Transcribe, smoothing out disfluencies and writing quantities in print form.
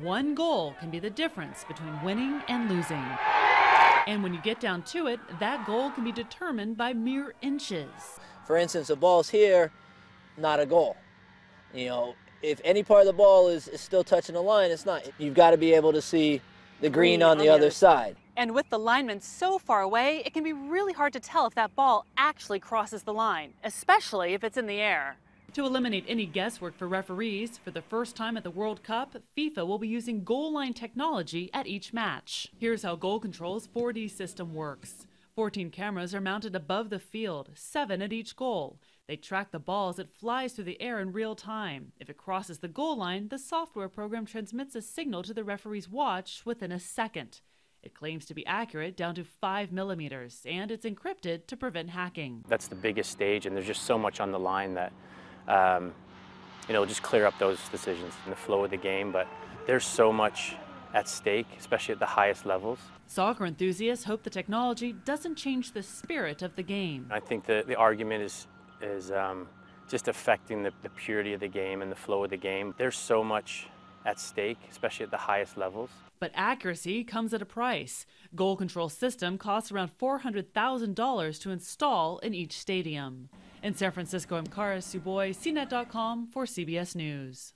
One goal can be the difference between winning and losing. And when you get down to it, that goal can be determined by mere inches. For instance, the ball's here, not a goal. You know, if any part of the ball is still touching the line, it's not. You've got to be able to see the green on the other side. And with the lineman so far away, it can be really hard to tell if that ball actually crosses the line, especially if it's in the air. To eliminate any guesswork for referees, for the first time at the World Cup, FIFA will be using goal line technology at each match. Here's how Goal Control's 4D system works. 14 cameras are mounted above the field, 7 at each goal. They track the ball as it flies through the air in real time. If it crosses the goal line, the software program transmits a signal to the referee's watch within a second. It claims to be accurate down to 5 millimeters, and it's encrypted to prevent hacking. That's the biggest stage, and there's just so much on the line that it'll just clear up those decisions in the flow of the game, but there's so much at stake, especially at the highest levels. Soccer enthusiasts hope the technology doesn't change the spirit of the game. I think the argument is just affecting the purity of the game and the flow of the game. There's so much at stake, especially at the highest levels. But accuracy comes at a price. Goal Control system costs around $400,000 to install in each stadium. In San Francisco, I'm Kara Tsuboi, CNET.com for CBS News.